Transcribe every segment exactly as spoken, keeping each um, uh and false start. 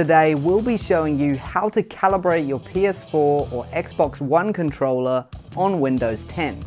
Today we'll be showing you how to calibrate your P S four or Xbox One controller on Windows ten.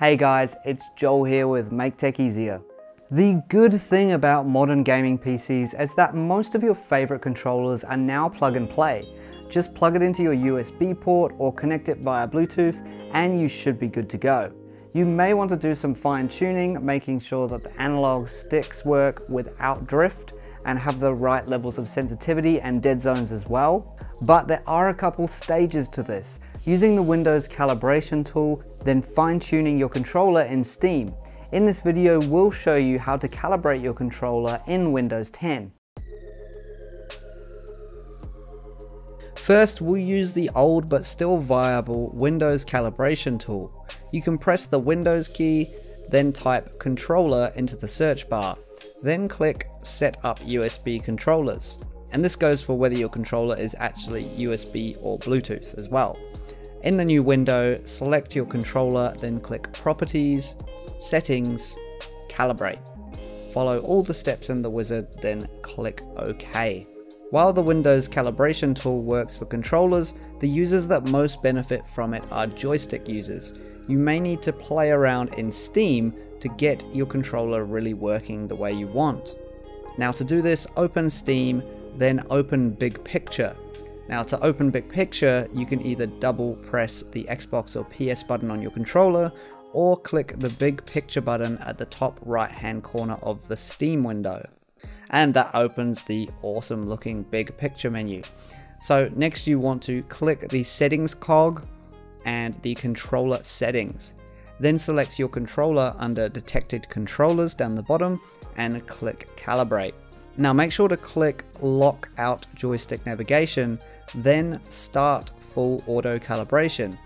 Hey guys, it's Joel here with Make Tech Easier. The good thing about modern gaming P Cs is that most of your favorite controllers are now plug and play. Just plug it into your U S B port or connect it via Bluetooth and you should be good to go. You may want to do some fine tuning, making sure that the analog sticks work without drift and have the right levels of sensitivity and dead zones as well. But there are a couple stages to this. Using the Windows calibration tool, then fine tuning your controller in Steam. In this video, we'll show you how to calibrate your controller in Windows ten. First, we'll use the old but still viable Windows calibration tool. You can press the Windows key, then type controller into the search bar, then click set up U S B controllers. And this goes for whether your controller is actually U S B or Bluetooth as well. In the new window, select your controller, then click properties, settings, calibrate. Follow all the steps in the wizard, then click OK. While the Windows calibration tool works for controllers, the users that most benefit from it are joystick users. You may need to play around in Steam to get your controller really working the way you want. Now to do this, open Steam, then open Big Picture. Now to open Big Picture, you can either double press the Xbox or P S button on your controller, or click the Big Picture button at the top right hand corner of the Steam window. And that opens the awesome looking Big Picture menu. So next you want to click the settings cog and the controller settings. Then select your controller under detected controllers down the bottom and click calibrate. Now make sure to click lock out joystick navigation, then start full auto calibration.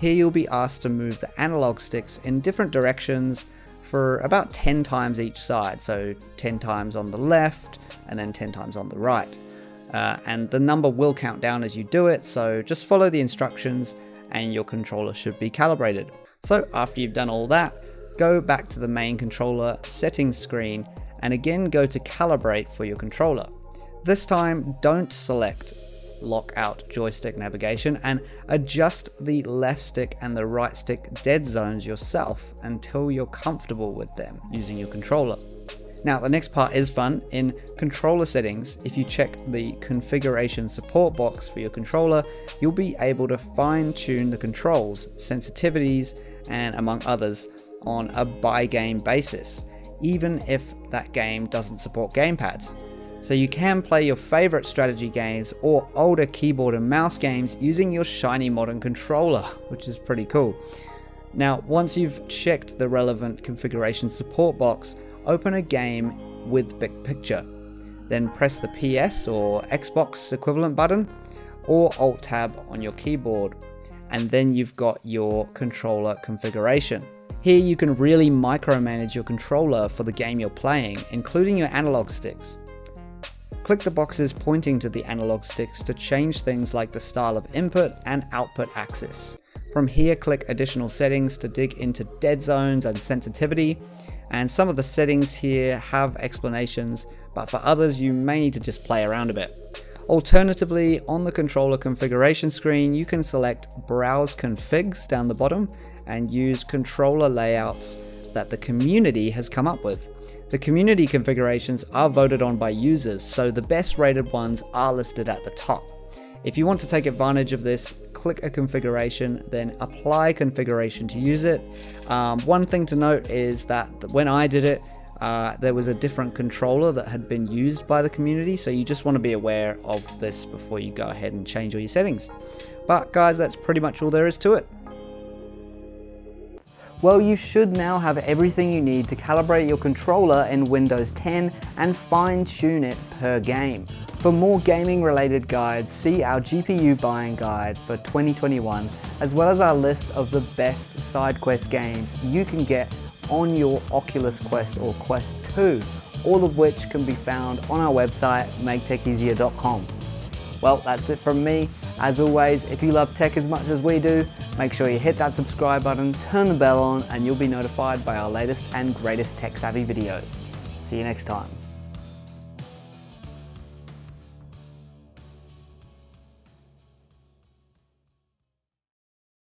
Here you'll be asked to move the analog sticks in different directions for about ten times each side, so ten times on the left and then ten times on the right. Uh, and the number will count down as you do it, so just follow the instructions and your controller should be calibrated. So after you've done all that, go back to the main controller settings screen and again go to calibrate for your controller. This time don't select lock out joystick navigation and adjust the left stick and the right stick dead zones yourself until you're comfortable with them using your controller. Now the next part is fun. In controller settings, if you check the configuration support box for your controller, you'll be able to fine tune the controls, sensitivities and among others on a by game basis, even if that game doesn't support gamepads. So you can play your favorite strategy games or older keyboard and mouse games using your shiny modern controller, which is pretty cool. Now, once you've checked the relevant configuration support box, open a game with Big Picture. Then press the P S or Xbox equivalent button or Alt Tab on your keyboard. And then you've got your controller configuration. Here you can really micromanage your controller for the game you're playing, including your analog sticks. Click the boxes pointing to the analog sticks to change things like the style of input and output axis. From here, click additional settings to dig into dead zones and sensitivity. And some of the settings here have explanations, but for others you may need to just play around a bit. Alternatively, on the controller configuration screen, you can select Browse Configs down the bottom and use controller layouts that the community has come up with. The community configurations are voted on by users, so the best rated ones are listed at the top. If you want to take advantage of this, click a configuration, then apply configuration to use it. Um, one thing to note is that when I did it, uh, there was a different controller that had been used by the community, so you just want to be aware of this before you go ahead and change all your settings. But guys, that's pretty much all there is to it. Well, you should now have everything you need to calibrate your controller in Windows ten and fine-tune it per game. For more gaming-related guides, see our G P U buying guide for twenty twenty-one, as well as our list of the best side quest games you can get on your Oculus Quest or Quest two, all of which can be found on our website, make tech easier dot com. Well, that's it from me. As always, if you love tech as much as we do, make sure you hit that subscribe button, turn the bell on, and you'll be notified by our latest and greatest tech-savvy videos. See you next time.